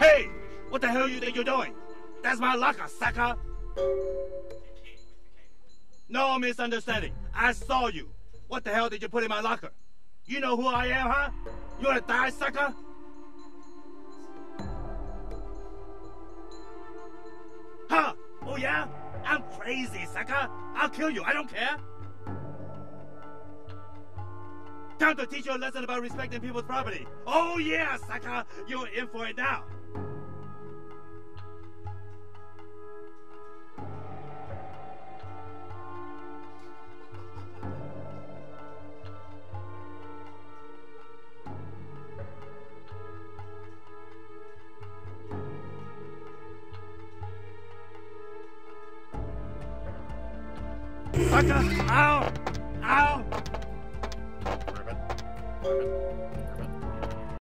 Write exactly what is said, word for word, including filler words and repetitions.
Hey! What the hell you think you're doing? That's my locker, sucker! No misunderstanding. I saw you. What the hell did you put in my locker? You know who I am, huh? You wanna die, sucker? Huh? Oh yeah? I'm crazy, sucker. I'll kill you. I don't care. Time to teach you a lesson about respecting people's property. Oh yeah, sucker. You're in for it now. Sucker! Ow!